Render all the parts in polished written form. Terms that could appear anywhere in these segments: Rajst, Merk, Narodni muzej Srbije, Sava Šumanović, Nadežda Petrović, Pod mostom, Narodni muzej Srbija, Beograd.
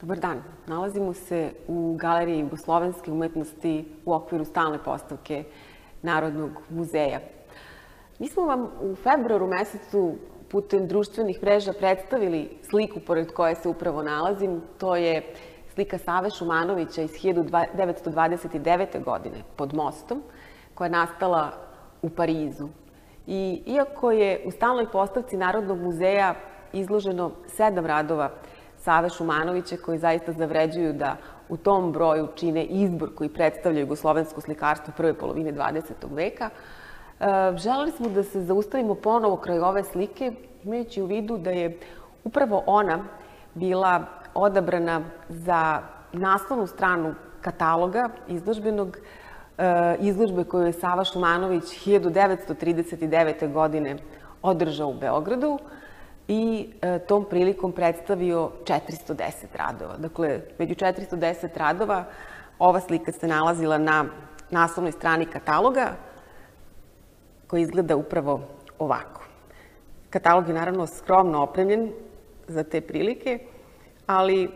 Dobar dan. Nalazimo se u Galeriji jugoslovenske umetnosti u okviru stalne postavke Narodnog muzeja. Mi smo vam u februaru mesecu putem društvenih mreža predstavili sliku pored koje se upravo nalazim. To je slika Save Šumanovića iz 1929. godine pod mostom, koja je nastala u Parizu. I iako je u stalnoj postavci Narodnog muzeja izloženo 7 radova Save Šumanovića, koji zaista zavređuju da u tom broju čine izbor koji predstavlja jugoslovensko slikarstvo prve polovine 20. veka, želeli smo da se zaustavimo ponovo kraj ove slike, imajući u vidu da je upravo ona bila odabrana za naslovnu stranu kataloga izložbenog, izložbe koju je Sava Šumanović 1939. godine održao u Beogradu i tom prilikom predstavio 410 radova. Dakle, među 410 radova ova slika se nalazila na naslovnoj strani kataloga, koji izgleda upravo ovako. Katalog je naravno skromno opremljen za te prilike, ali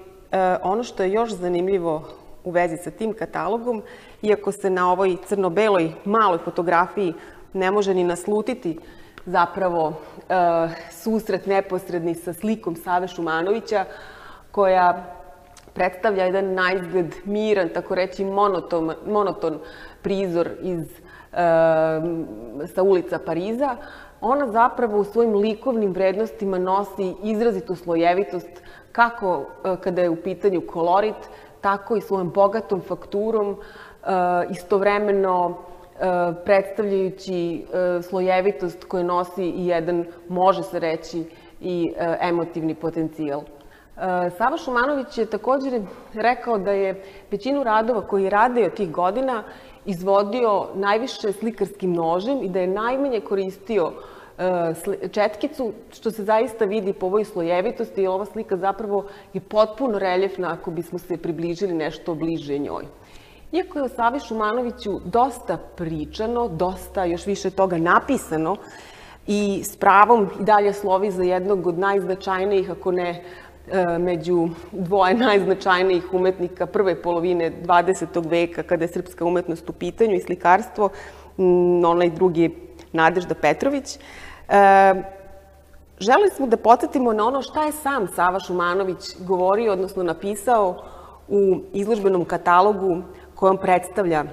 ono što je još zanimljivo u vezi sa tim katalogom, iako se na ovoj crno-beloj maloj fotografiji ne može ni naslutiti zapravo susret neposredni sa slikom Save Šumanovića, koja predstavlja jedan naizgled miran, tako reći monoton prizor sa ulica Pariza, ona zapravo u svojim likovnim vrednostima nosi izrazitu slojevitost, kako kada je u pitanju kolorit, tako i svojom bogatom fakturom, istovremeno predstavljajući slojevitost koju nosi i jedan, može se reći, i emotivni potencijal. Sava Šumanović je također rekao da je većinu radova koji je radio tih godina izvodio najviše slikarskim nožem i da je najmanje koristio četkicu, što se zaista vidi po ovoj slojevitosti, jer ova slika zapravo je potpuno reljefna ako bismo se približili nešto bliže njoj. Iako je o Savi Šumanoviću dosta pričano, dosta još više toga napisano i s pravom i dalje slovi za jednog od najznačajnijih, ako ne među dvoje najznačajnijih umetnika prve polovine 20. veka, kada je srpska umetnost u pitanju i slikarstvo, onaj drugi je Nadežda Petrović. Želeli smo da podsjetimo na ono šta je sam Sava Šumanović govorio, odnosno napisao u izložbenom katalogu kojom predstavlja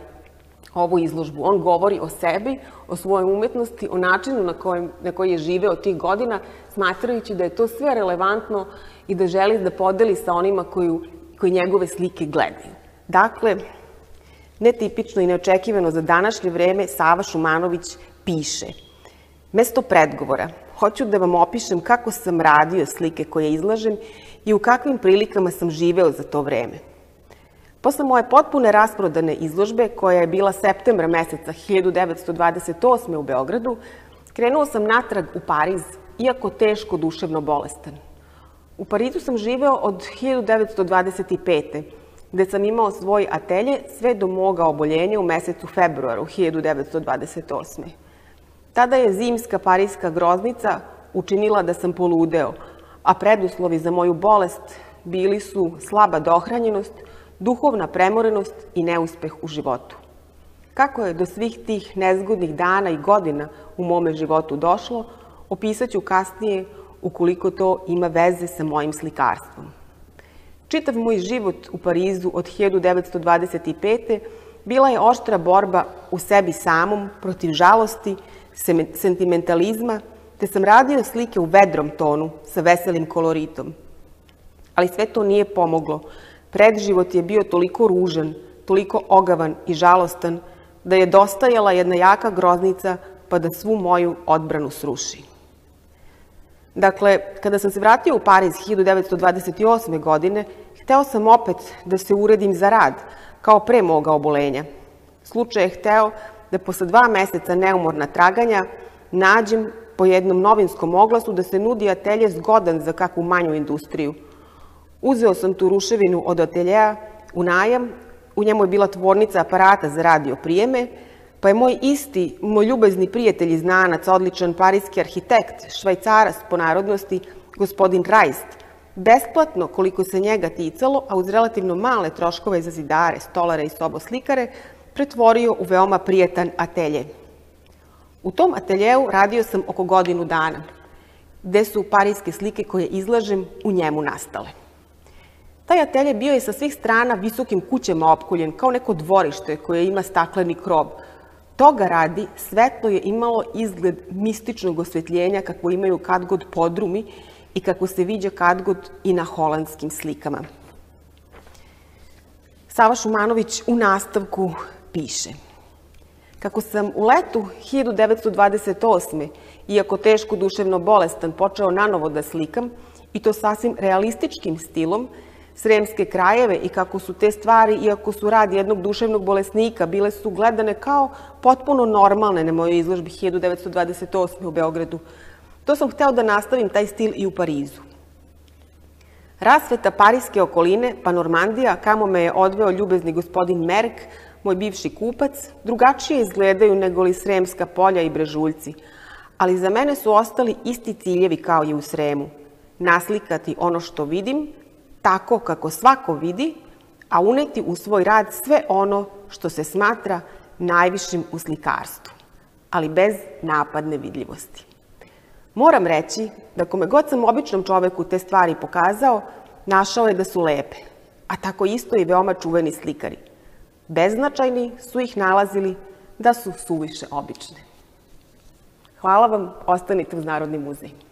ovu izložbu. On govori o sebi, o svojoj umetnosti, o načinu na koji je živeo tih godina, smatrajući da je to sve relevantno i da želi da podeli sa onima koji njegove slike gledaju. Dakle, netipično i neočekivano za današnje vreme, Sava Šumanović piše: mesto predgovora, hoću da vam opišem kako sam radio slike koje izlažem i u kakvim prilikama sam živeo za to vreme. Posle moje potpune rasprodane izložbe, koja je bila septembra meseca 1928. u Beogradu, krenuo sam natrag u Pariz, iako teško duševno bolestan. U Parizu sam živeo od 1925. gde sam imao svoj atelje sve do moga oboljenja u mesecu februaru 1928. Tada je zimska parijska groznica učinila da sam poludeo, a preduslovi za moju bolest bili su slaba dohranjenost, duhovna premorenost i neuspeh u životu. Kako je do svih tih nezgodnih dana i godina u mome životu došlo, opisaću kasnije ukoliko to ima veze sa mojim slikarstvom. Čitav moj život u Parizu od 1925. bila je oštra borba u sebi samom protiv žalosti, sentimentalizma, te sam radio slike u vedrom tonu sa veselim koloritom. Ali sve to nije pomoglo. Predživot je bio toliko ružan, toliko ogavan i žalostan, da je dostajala jedna jaka groznica pa da svu moju odbranu sruši. Dakle, kada sam se vratio u Pariz 1928. godine, hteo sam opet da se uredim za rad, kao pre moga obolenja. Slučaj je hteo da posle 2 meseca neumorna traganja nađem po jednom novinskom oglasu da se nudi atelje zgodan za kakvu manju industriju. Uzeo sam tu ruševinu od ateljeja u najam, u njemu je bila tvornica aparata za radio prijeme, pa je moj ljubezni prijatelj i znanac, odličan parijski arhitekt, švajcarac po narodnosti, gospodin Rajst, besplatno koliko se njega ticalo, a uz relativno male troškove za zidare, stolare i soboslikare, pretvorio u veoma prijetan atelje. U tom ateljeu radio sam oko godinu dana, gde su parijske slike koje izlažem u njemu nastale. Taj atelje bio je sa svih strana visokim kućama opkoljen, kao neko dvorište koje ima stakleni krov. Toga radi, svetlo je imalo izgled mističnog osvetljenja kako imaju kad god podrumi i kako se viđa kad god i na holandskim slikama. Sava Šumanović u nastavku piše: kako sam u letu 1928. iako teško duševno bolestan počeo nanovo da slikam, i to sasvim realističkim stilom, sremske krajeve i kako su te stvari, iako su rad jednog duševnog bolesnika, bile su gledane kao potpuno normalne na mojoj izložbi 1928. u Beogradu. To sam hteo da nastavim taj stil i u Parizu. Rasveta parijske okoline, pa Normandija, kamo me je odveo ljubezni gospodin Merk, moj bivši kupac, drugačije izgledaju nego li sremska polja i brežuljci, ali za mene su ostali isti ciljevi kao i u Sremu. Naslikati ono što vidim, tako kako svako vidi, a uneti u svoj rad sve ono što se smatra najvišim u slikarstvu, ali bez napadne vidljivosti. Moram reći da kome god sam običnom čoveku te stvari pokazao, našao je da su lepe, a tako isto i veoma čuveni slikari. Beznačajni su ih nalazili da su suviše obične. Hvala vam, ostanite uz Narodni muzej.